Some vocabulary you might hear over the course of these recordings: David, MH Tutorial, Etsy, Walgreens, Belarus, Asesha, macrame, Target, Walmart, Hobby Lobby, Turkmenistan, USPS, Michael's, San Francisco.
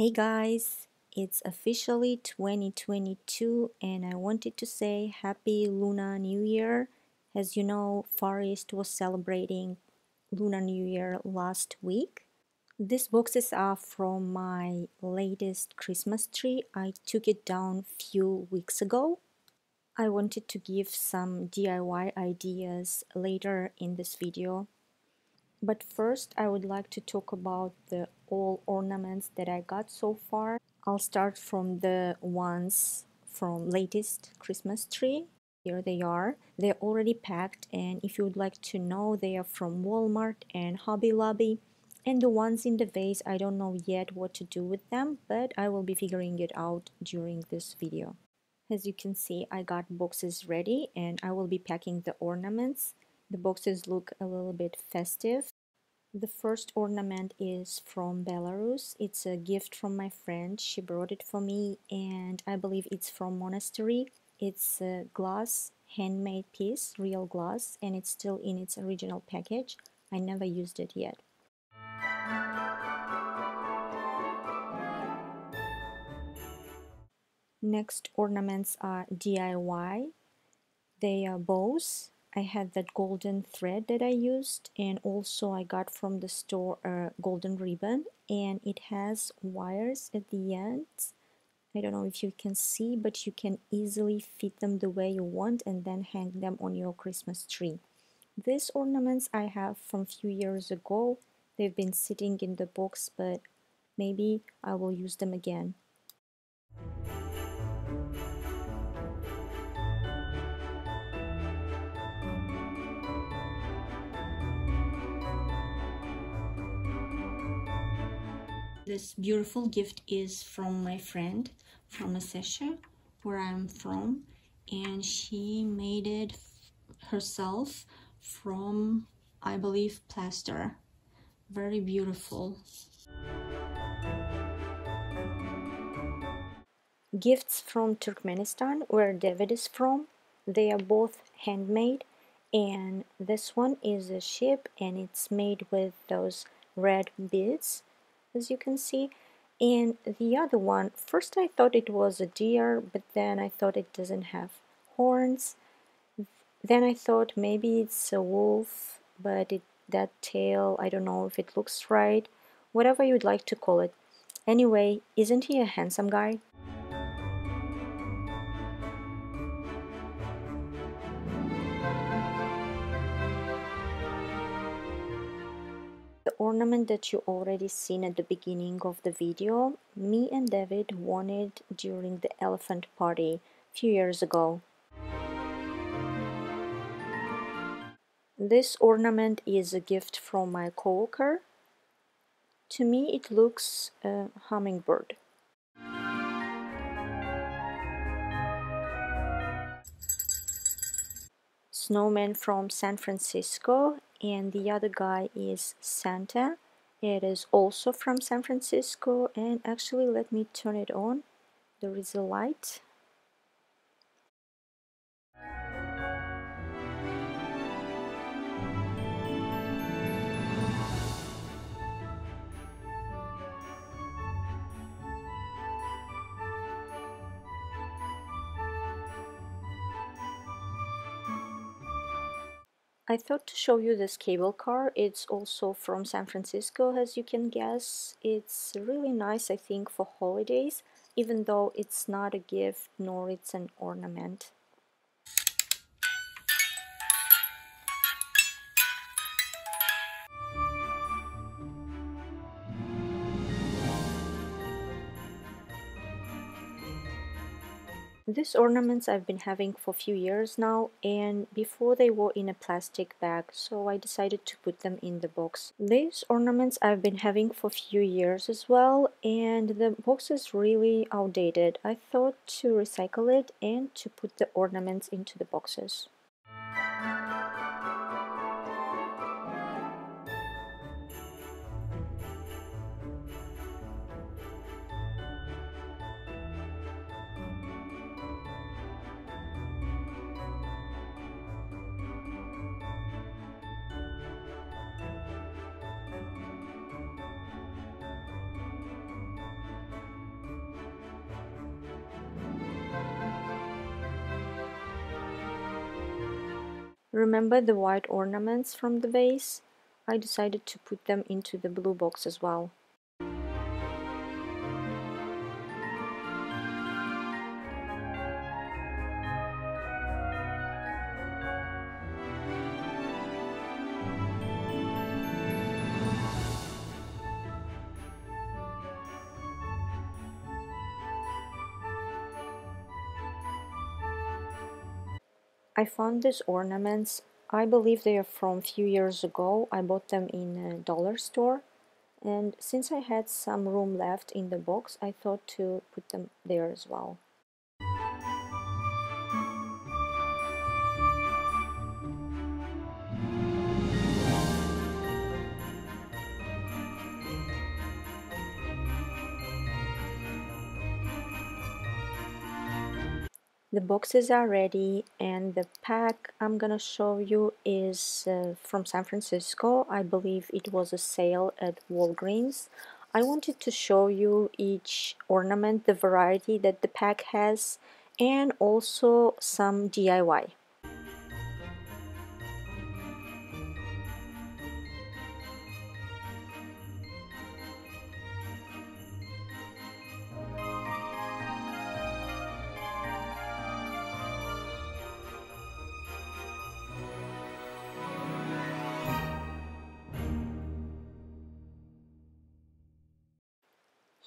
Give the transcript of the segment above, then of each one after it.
Hey guys, it's officially 2022 and I wanted to say Happy Lunar New Year. As you know, Far East was celebrating Lunar New Year last week. These boxes are from my latest Christmas tree. I took it down a few weeks ago. I wanted to give some DIY ideas later in this video. But first, I would like to talk about the all ornaments that I got so far. I'll start from the ones from latest Christmas tree. Here they are. They're already packed, and if you would like to know, they are from Walmart and Hobby Lobby. And the ones in the vase, I don't know yet what to do with them, but I will be figuring it out during this video. As you can see, I got boxes ready and I will be packing the ornaments. The boxes look a little bit festive. The first ornament is from Belarus. It's a gift from my friend. She brought it for me and I believe it's from monastery. It's a glass, handmade piece, real glass, and it's still in its original package. I never used it yet. Next ornaments are DIY. They are bows. I had that golden thread that I used, and also I got from the store a golden ribbon, and it has wires at the end. I don't know if you can see, but you can easily fit them the way you want and then hang them on your Christmas tree. These ornaments I have from a few years ago. They've been sitting in the box, but maybe I will use them again. This beautiful gift is from my friend, from Asesha, where I'm from, and she made it herself from, I believe, plaster. Very beautiful. Gifts from Turkmenistan, where David is from. They are both handmade, and this one is a ship and it's made with those red beads, as you can see. And the other one, first I thought it was a deer, but then I thought it doesn't have horns. Then I thought maybe it's a wolf, but that tail, I don't know if it looks right. Whatever you'd like to call it. Anyway, isn't he a handsome guy? Ornament that you already seen at the beginning of the video, me and David won it during the elephant party a few years ago. This ornament is a gift from my coworker. To me it looks a hummingbird. Snowman from San Francisco, and the other guy is Santa. It is also from San Francisco, and actually let me turn it on. There is a light. I thought to show you this cable car. It's also from San Francisco, as you can guess. It's really nice, I think, for holidays, even though it's not a gift nor it's an ornament. These ornaments I've been having for a few years now, and before they were in a plastic bag, so I decided to put them in the box. These ornaments I've been having for a few years as well, and the box is really outdated. I thought to recycle it and to put the ornaments into the boxes. Remember the white ornaments from the vase? I decided to put them into the blue box as well. I found these ornaments. I believe they are from a few years ago. I bought them in a dollar store, and since I had some room left in the box, I thought to put them there as well. The boxes are ready, and the pack I'm gonna show you is from San Francisco. I believe it was a sale at Walgreens. I wanted to show you each ornament, the variety that the pack has, and also some DIY.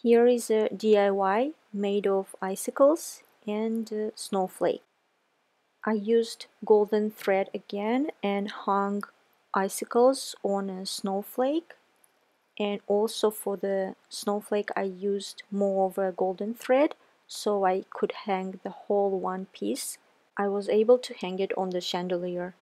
Here is a DIY made of icicles and snowflake. I used golden thread again and hung icicles on a snowflake, and also for the snowflake I used more of a golden thread so I could hang the whole one piece. I was able to hang it on the chandelier.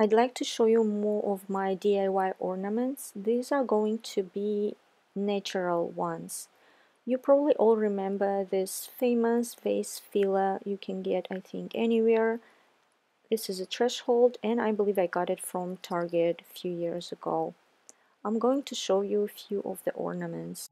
I'd like to show you more of my DIY ornaments. These are going to be natural ones. You probably all remember this famous vase filler you can get, I think, anywhere. This is a threshold, and I believe I got it from Target a few years ago. I'm going to show you a few of the ornaments.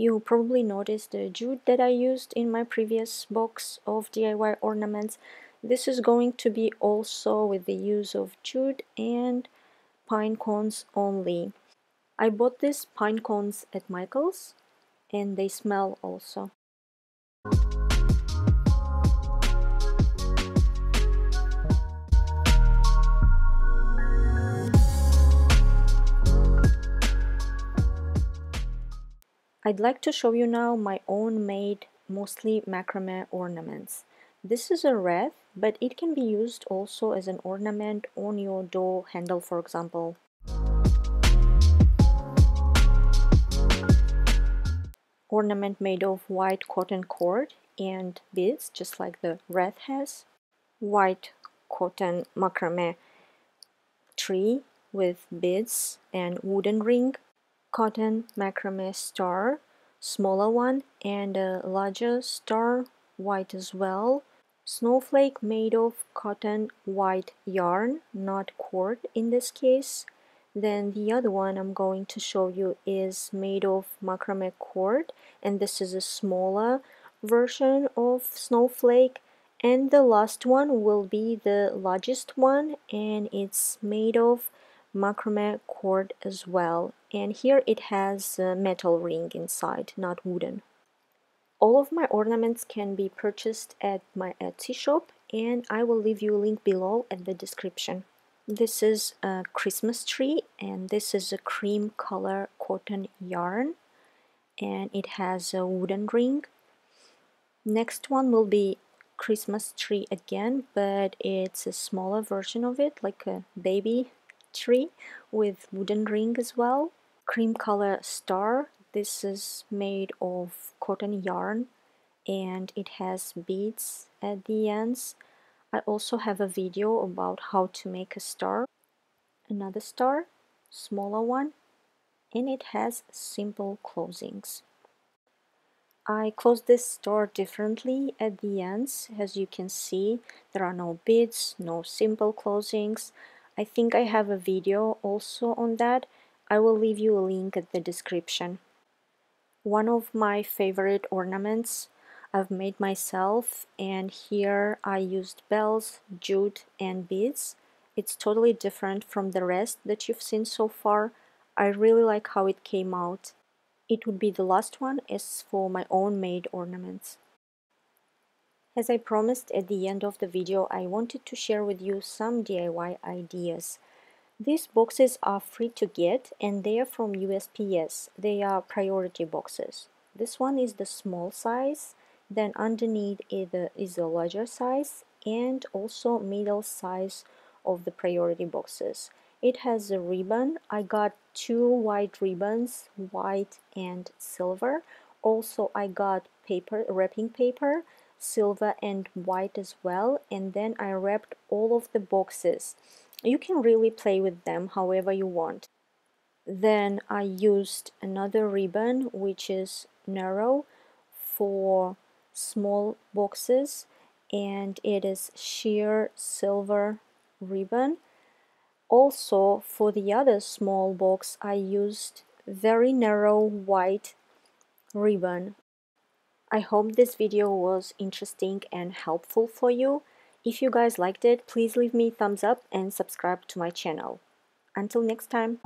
You probably noticed the jute that I used in my previous box of DIY ornaments. This is going to be also with the use of jute and pine cones only. I bought these pine cones at Michael's, and they smell also. I'd like to show you now my own made, mostly macrame ornaments. This is a wreath, but it can be used also as an ornament on your door handle, for example. ornament made of white cotton cord and beads, just like the wreath has. White cotton macrame tree with beads and wooden ring. Cotton macrame star, smaller one, and a larger star, white as well. Snowflake made of cotton white yarn, not cord in this case. Then the other one I'm going to show you is made of macrame cord, and this is a smaller version of snowflake. And the last one will be the largest one, and it's made of macrame cord as well. And here it has a metal ring inside, not wooden. All of my ornaments can be purchased at my Etsy shop, and I will leave you a link below in the description. This is a Christmas tree, and this is a cream color cotton yarn, and it has a wooden ring. Next one will be Christmas tree again, but it's a smaller version of it, like a baby tree with wooden ring as well. Cream color star. This is made of cotton yarn and it has beads at the ends. I also have a video about how to make a star. Another star, smaller one, and it has simple closings. I closed this star differently at the ends. As you can see, there are no beads, no simple closings. I think I have a video also on that. I will leave you a link at the description. One of my favorite ornaments I've made myself, and here I used bells, jute and beads. It's totally different from the rest that you've seen so far. I really like how it came out. It would be the last one as for my own made ornaments. As I promised at the end of the video, I wanted to share with you some DIY ideas. These boxes are free to get and they are from USPS. They are priority boxes. This one is the small size, then underneath it is a larger size and also middle size of the priority boxes. It has a ribbon. I got two white ribbons, white and silver. Also I got paper, wrapping paper, silver and white as well, and then I wrapped all of the boxes. You can really play with them however you want. Then I used another ribbon, which is narrow, for small boxes, and it is sheer silver ribbon. Also for the other small box I used very narrow white ribbon. I hope this video was interesting and helpful for you. If you guys liked it, please leave me a thumbs up and subscribe to my channel. Until next time!